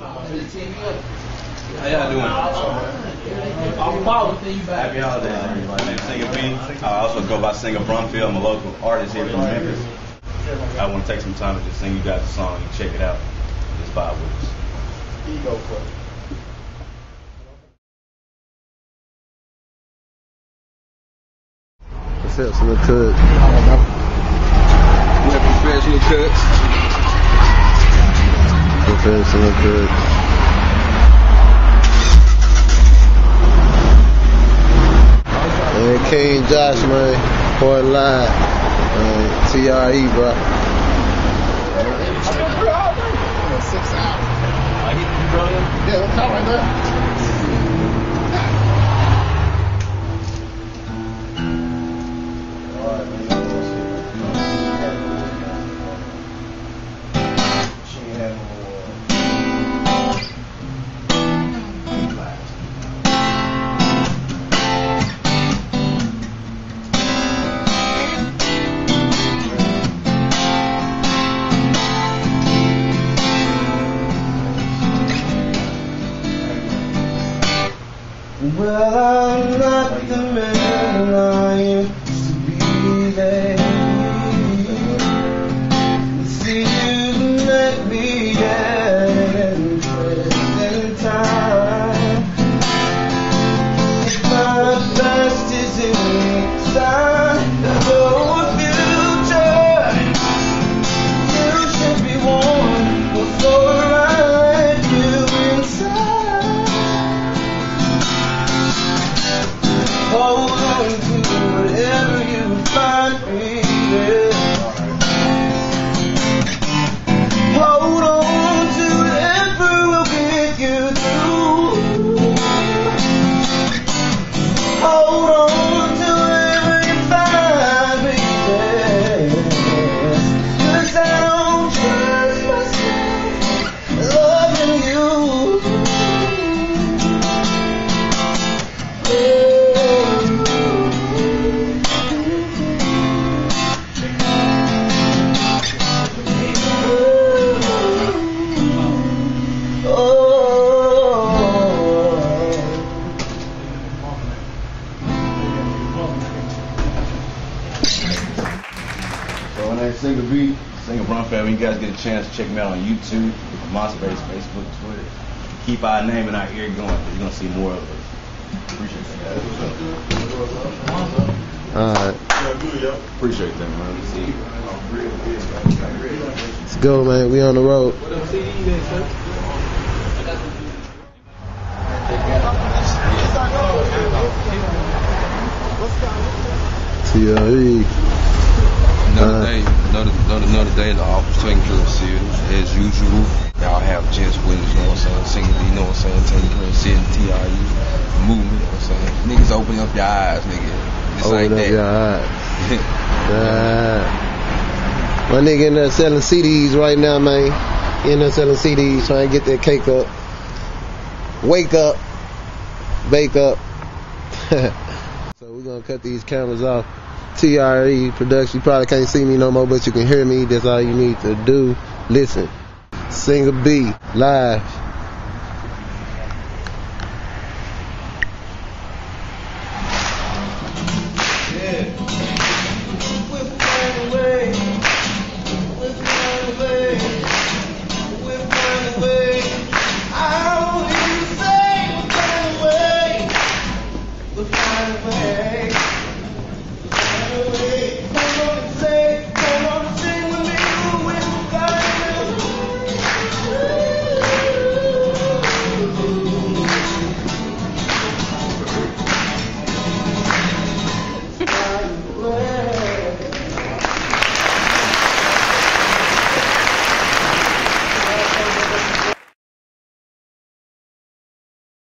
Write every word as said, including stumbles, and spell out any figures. How y'all doing? I'm about to see you back. Happy holidays, everybody. My name's Singa B. I also go by Singa Bromfield. I'm a local artist here from Memphis. I want to take some time to just sing you guys a song and check it out. Just vibe with us. Ego for What's up, little cook? I don't know. What up, professional cooks? Professional cooks. And King Josh, man. Port Line. And T R E, bro. Six hours. I get you, brother? Yeah, I'm coming, man. Well, I'm not the man I used to be there. The season met me at an interesting time. My best is inside the whole future. You should be warned before I let you inside. Hold on to whatever you find me, yeah. Hold on to whatever will get you through. Hold on to whatever you find me, yeah. 'Cause I don't trust myself loving you, yeah. My name is Singa B, Singa Bromfield. When you guys get a chance, check me out on YouTube, Monster Base, Facebook, Twitter. Keep our name and our ear going, because you're going to see more of us. Appreciate that. Alright. Uh, Appreciate that, man. See you. Let's go, man. We on the road. What up, C D, then, sir? T R E. Another day, another, another, another day in the office taking care of serious as usual. Y'all have Jess Williams, you know what I'm saying? Singa B, you know what I'm saying? Taking care of serious T R E movement, you know what I'm saying? Niggas open up your eyes, nigga. It's open like up that. Your eyes. uh, my nigga in there selling C Ds right now, man. In there selling C Ds, trying to get that cake up. Wake up. Bake up. So we're gonna cut these cameras off. T R E Production. You probably can't see me no more, but you can hear me. That's all you need to do. Listen. Singa B. Live. Yeah.